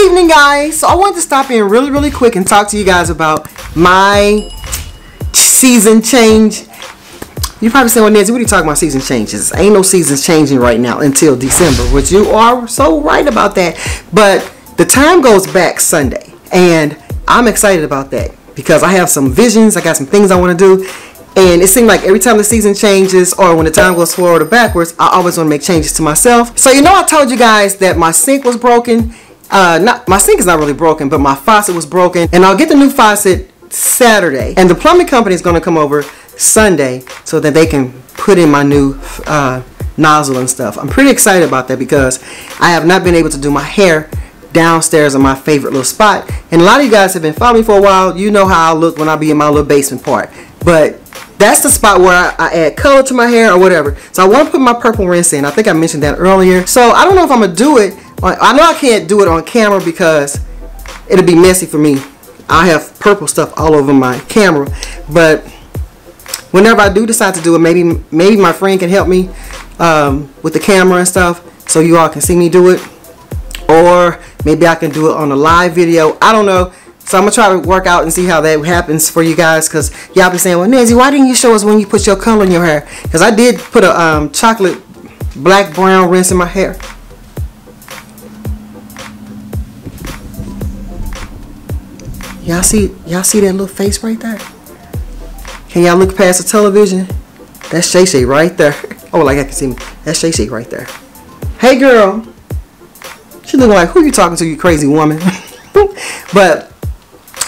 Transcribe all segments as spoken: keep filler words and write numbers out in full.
Good evening, guys. So I wanted to stop in really really quick and talk to you guys about my season change. You're probably saying, well, Nezi, what are you talking about season changes? Ain't no seasons changing right now until December, which you are so right about that. But the time goes back Sunday, and I'm excited about that because I have some visions. I got some things I want to do, and it seems like every time the season changes or when the time goes forward or backwards, I always want to make changes to myself. So you know I told you guys that my sink was broken. Uh, not, my sink is not really broken, but my faucet was broken, and I'll get the new faucet Saturday, and the plumbing company is going to come over Sunday so that they can put in my new uh, nozzle and stuff. I'm pretty excited about that because I have not been able to do my hair downstairs in my favorite little spot, and a lot of you guys have been following me for a while. You know how I look when I be in my little basement part, but that's the spot where I, I add color to my hair or whatever. So I want to put my purple rinse in. I think I mentioned that earlier. So I don't know if I'm gonna do it on, I know I can't do it on camera because it'll be messy for me. I have purple stuff all over my camera, but whenever I do decide to do it, maybe maybe my friend can help me um, with the camera and stuff so you all can see me do it. Or maybe I can do it on a live video. I don't know. So I'm going to try to work out and see how that happens for you guys, because y'all be saying, well, Nezi, why didn't you show us when you put your color in your hair? Because I did put a um, chocolate black brown rinse in my hair. Y'all see, y'all see that little face right there? Can y'all look past the television? That's Shay Shay right there. Oh, like I can see me. That's Shay Shay right there. Hey, girl. She looking like, who you talking to, you crazy woman? But,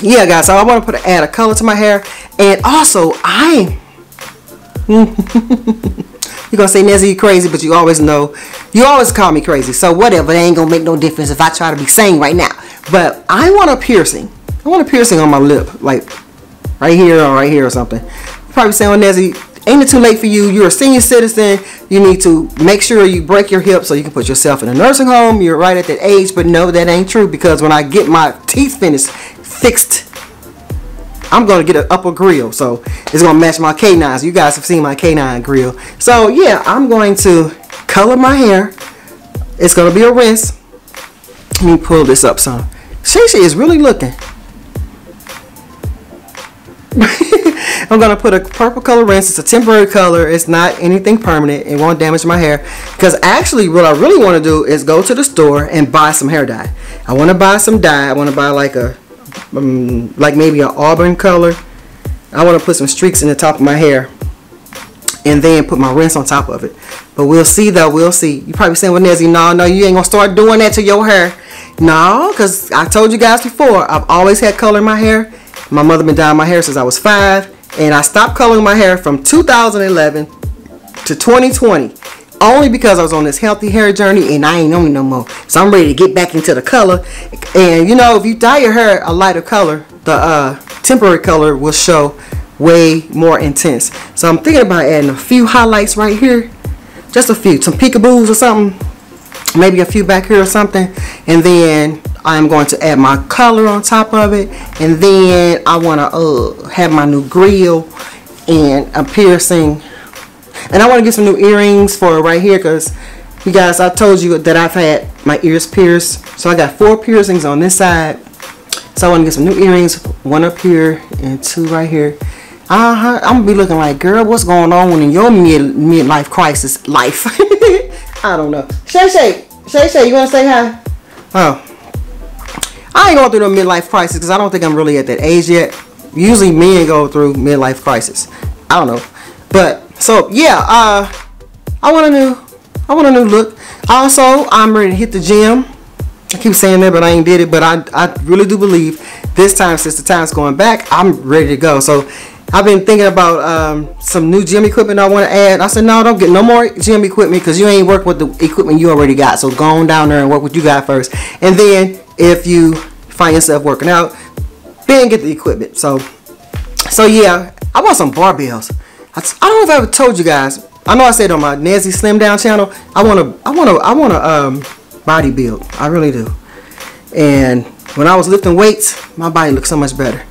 yeah, guys. So I want to put a, add a color to my hair. And also, I... You're going to say, Nezi, you crazy, but you always know. You always call me crazy. So, whatever. It ain't going to make no difference if I try to be sane right now. But I want a piercing. I want a piercing on my lip. Like... right here or right here or something. You're probably saying, well, Nezi, ain't it too late for you? You're a senior citizen. You need to make sure you break your hip so you can put yourself in a nursing home. You're right at that age. But no, that ain't true, because when I get my teeth finished, fixed, I'm going to get an upper grill. So it's going to match my canines. You guys have seen my canine grill. So, yeah, I'm going to color my hair. It's going to be a rinse. Let me pull this up some. Shisha is really looking. I'm gonna put a purple color rinse. It's a temporary color. It's not anything permanent. It won't damage my hair, because actually what I really want to do is go to the store and buy some hair dye. I want to buy some dye. I want to buy like a um, like maybe an auburn color. I want to put some streaks in the top of my hair and then put my rinse on top of it. But we'll see though. We'll see. You're probably saying, well, Nezi, no, no, you ain't gonna start doing that to your hair. No, because I told you guys before, I've always had color in my hair. My mother been dyeing my hair since I was five, and I stopped coloring my hair from two thousand eleven to twenty twenty only because I was on this healthy hair journey and I ain't on it no more. So I'm ready to get back into the color. And you know, if you dye your hair a lighter color, the uh, temporary color will show way more intense. So I'm thinking about adding a few highlights right here, just a few, some peekaboos or something, maybe a few back here or something, and then I'm going to add my color on top of it, and then I want to uh, have my new grill and a piercing, and I want to get some new earrings for right here, because you guys, I told you that I've had my ears pierced, so I got four piercings on this side, so I want to get some new earrings, one up here and two right here. Uh-huh. I'm gonna be looking like, girl, what's going on in your mid midlife crisis life? I don't know. Shay Shay, Shay Shay, you want to say hi? Oh. I ain't going through no midlife crisis because I don't think I'm really at that age yet. Usually men go through midlife crisis. I don't know. But, so, yeah. Uh, I want a new, I want a new look. Also, I'm ready to hit the gym. I keep saying that, but I ain't did it. But I, I really do believe this time, since the time's going back, I'm ready to go. So, I've been thinking about um, some new gym equipment I want to add. I said, no, don't get no more gym equipment because you ain't work with the equipment you already got. So, go on down there and work with you got first. And then, if you find yourself working out, then get the equipment. So, so yeah, I want some barbells. I, I don't know if I ever told you guys. I know I said on my Nezi Slim Down channel, I wanna, I wanna, I wanna um, body build. I really do. And when I was lifting weights, my body looked so much better.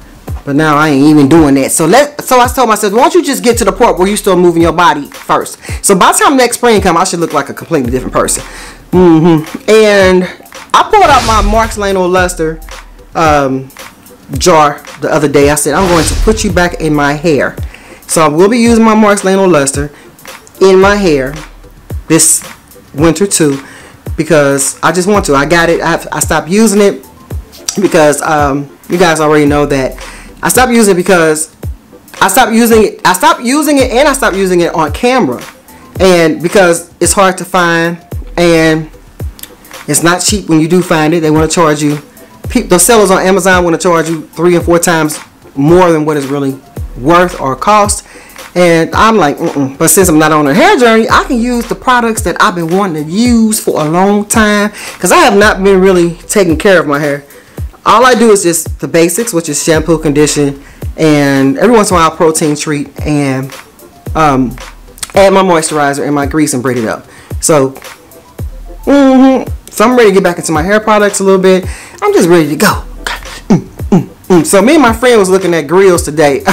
But now I ain't even doing that. So let, so I told myself, why don't you just get to the point where you still moving your body first? So by the time next spring comes, I should look like a completely different person. Mm-hmm. And I pulled out my Marks Lano Luster um, jar the other day. I said, I'm going to put you back in my hair. So I will be using my Marks Lano Luster in my hair this winter too, because I just want to. I got it. I, have, I stopped using it because um, you guys already know that. I stopped using it because I stopped using it. I stopped using it and I stopped using it on camera. And because it's hard to find and it's not cheap when you do find it. They want to charge you. People, those sellers on Amazon want to charge you three and four times more than what it's really worth or cost. And I'm like, mm-mm. But since I'm not on a hair journey, I can use the products that I've been wanting to use for a long time, because I have not been really taking care of my hair. All I do is just the basics, which is shampoo, condition, and every once in a while protein treat, and um, add my moisturizer and my grease and braid it up. So, mm-hmm. So I'm ready to get back into my hair products a little bit. I'm just ready to go. Mm, mm, mm. So me and my friend was looking at grills today.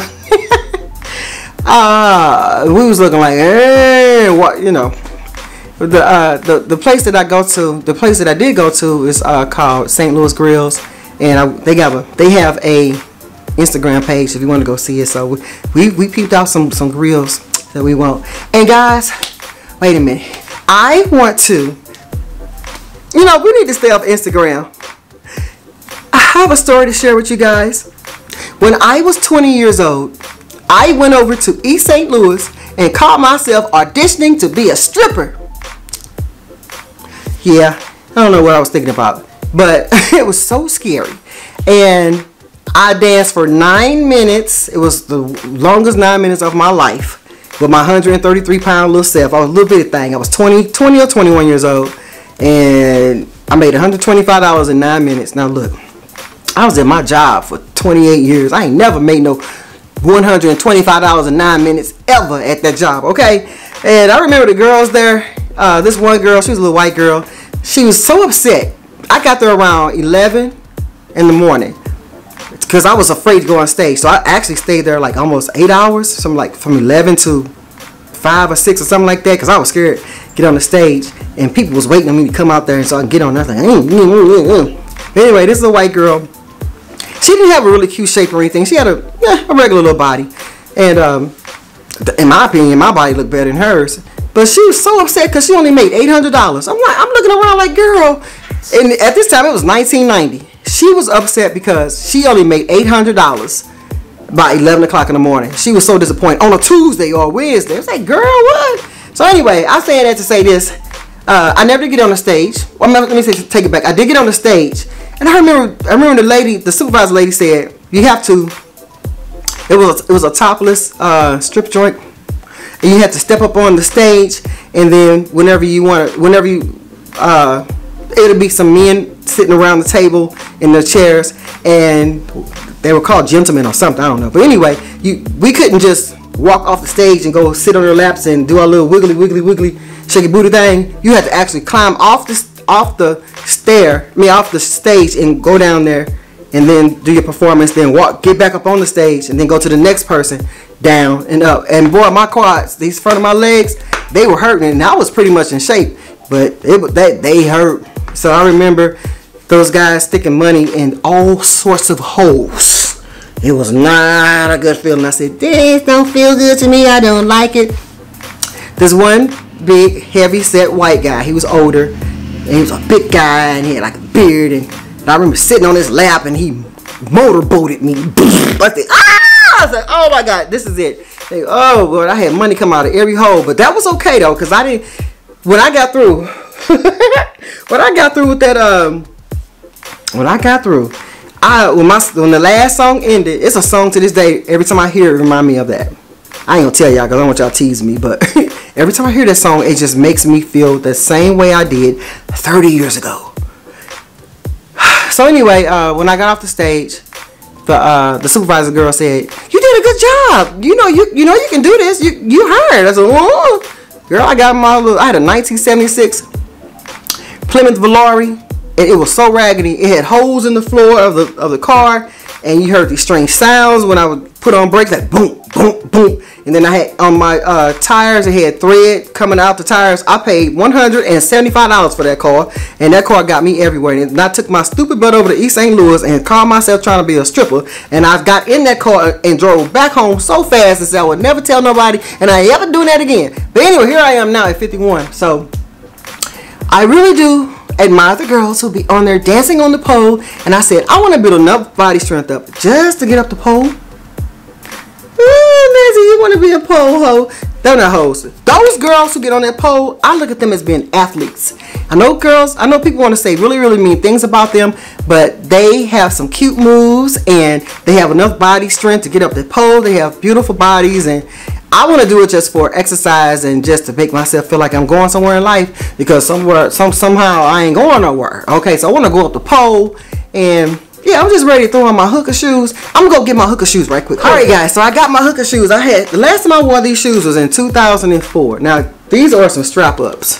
Uh, we was looking like, hey, what, you know, the, uh, the, the place that I go to, the place that I did go to is uh, called Saint Louis Grills, and I, they got a, they have a Instagram page if you want to go see it. So we, we peeped out some, some grills that we want. And guys, wait a minute. I want to, you know, we need to stay off Instagram. I have a story to share with you guys. When I was twenty years old, I went over to East Saint Louis and caught myself auditioning to be a stripper. Yeah, I don't know what I was thinking about, but it was so scary. And I danced for nine minutes. It was the longest nine minutes of my life with my one hundred thirty-three pound little self. I was a little bitty thing. I was twenty, twenty or twenty-one years old, and I made one hundred twenty-five dollars in nine minutes. Now look, I was at my job for twenty-eight years. I ain't never made no one hundred twenty-five dollars in nine minutes ever at that job, okay? And I remember the girls there. Uh, this one girl, she was a little white girl. She was so upset. I got there around eleven in the morning because I was afraid to go on stage. So I actually stayed there like almost eight hours, something like from eleven to five or six or something like that, because I was scared to get on the stage and people was waiting on me to come out there and so I can get on. I was like, mm, mm, mm, mm. Anyway, this is a white girl. She didn't have a really cute shape or anything. She had a, yeah, a regular little body. And um, in my opinion, my body looked better than hers. But she was so upset because she only made eight hundred dollars. I'm like, I'm looking around like, girl. And at this time, it was nineteen ninety. She was upset because she only made eight hundred dollars by eleven o'clock in the morning. She was so disappointed on a Tuesday or a Wednesday. I was like, girl, what? So anyway, I say that to say this. Uh, I never did get on the stage. Well, let me say, take it back. I did get on the stage. And I remember, I remember the lady, the supervisor lady said, you have to, it was, it was a topless uh, strip joint, and you had to step up on the stage, and then whenever you want to, whenever you, uh, it'll be some men sitting around the table in their chairs, and they were called gentlemen or something, I don't know. But anyway, you, we couldn't just walk off the stage and go sit on their laps and do our little wiggly, wiggly, wiggly, shaky booty thing. You had to actually climb off the stage, off the stair, I mean off the stage, and go down there and then do your performance, then walk, get back up on the stage, and then go to the next person, down and up. And boy, my quads, these front of my legs, they were hurting, and I was pretty much in shape, but it, that they hurt. So I remember those guys sticking money in all sorts of holes. It was not a good feeling. I said, this don't feel good to me, I don't like it. This one big heavy set white guy, he was older, and he was a big guy, and he had like a beard, and, and I remember sitting on his lap, and he motorboated me. I said, ah! I was like, oh my God, this is it. They, oh Lord, I had money come out of every hole, but that was okay though, because I didn't, when I got through, when I got through with that, um, when I got through, I when my when the last song ended, it's a song to this day, every time I hear it, it reminds me of that. I ain't gonna tell y'all, because I don't want y'all to tease me, but every time I hear that song, it just makes me feel the same way I did thirty years ago. So anyway, uh, when I got off the stage, the uh, the supervisor girl said, "You did a good job. You know you you know you can do this. You you hired." I said, "Whoa, girl, I got my little. I had a nineteen seventy-six Plymouth Valari, and it was so raggedy. It had holes in the floor of the of the car. and you heard these strange sounds when I would put on brakes, like boom, boom, boom. And then I had on my uh, tires, it had thread coming out the tires. I paid one hundred seventy-five dollars for that car, and that car got me everywhere. And I took my stupid butt over to East Saint Louis and called myself trying to be a stripper. And I got in that car and drove back home so fast as I would never tell nobody, and I ain't ever doing that again. But anyway, here I am now at fifty-one. So I really do admire the girls who be on there dancing on the pole. And I said, I want to build enough body strength up just to get up the pole. Ooh, Nezi, you want to be a pole hoe? They're not hoes. Those girls who get on that pole, I look at them as being athletes. I know girls, I know people want to say really, really mean things about them, but they have some cute moves and they have enough body strength to get up the pole. They have beautiful bodies, and I want to do it just for exercise and just to make myself feel like I'm going somewhere in life, because somewhere, some somehow I ain't going nowhere. Okay, so I want to go up the pole, and yeah, I'm just ready to throw on my hooker shoes. I'm going to go get my hooker shoes right quick. All right, guys, so I got my hooker shoes. I had, the last time I wore these shoes was in two thousand four. Now, these are some strap-ups.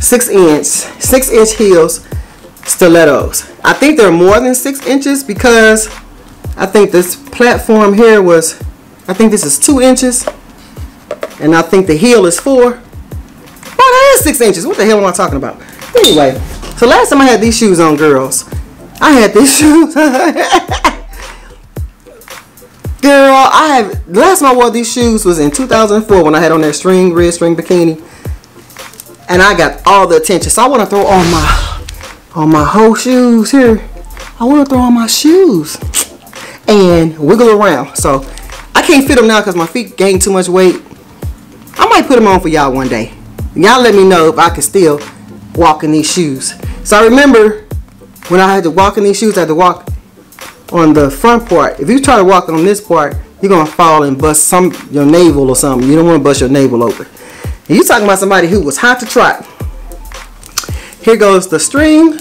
Six-inch, six-inch heels, stilettos. I think they're more than six inches because I think this platform here was, I think this is two inches. And I think the heel is four. Oh, that is six inches. What the hell am I talking about? Anyway, so last time I had these shoes on, girls, I had these shoes. Girl, I have, last time I wore these shoes was in two thousand four when I had on that string, red string bikini. And I got all the attention. So I want to throw on my, on my whole shoes here. I want to throw on my shoes and wiggle around. So I can't fit them now because my feet gained too much weight. I might put them on for y'all one day. Y'all let me know if I can still walk in these shoes. So I remember when I had to walk in these shoes, I had to walk on the front part. If you try to walk on this part, you're going to fall and bust some your navel or something. You don't want to bust your navel open. And you're talking about somebody who was hot to trot. Here goes the string.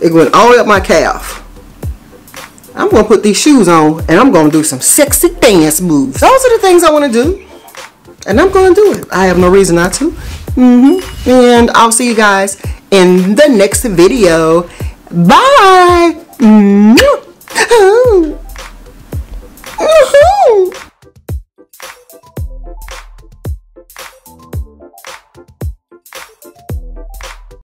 It went all the way up my calf. I'm going to put these shoes on, and I'm going to do some sexy dance moves. Those are the things I want to do. And I'm going to do it. I have no reason not to. Mm-hmm. And I'll see you guys in the next video. Bye. Mm-hmm. Mm-hmm.